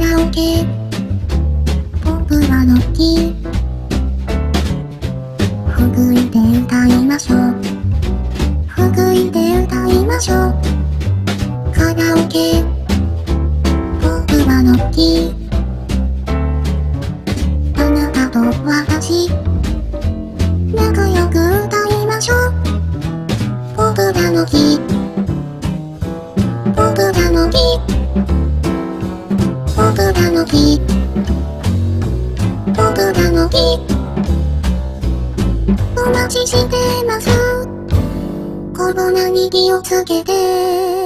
ラオケ。僕はロッキー。ほぐいで歌いましょう。ほぐいで歌いましょう。カラオケ。僕はロッキー。あなたと私。仲良く歌いましょう。僕らの日。僕らの日。僕らの日。僕らの日。お待ちしてます。コロナに気をつけて。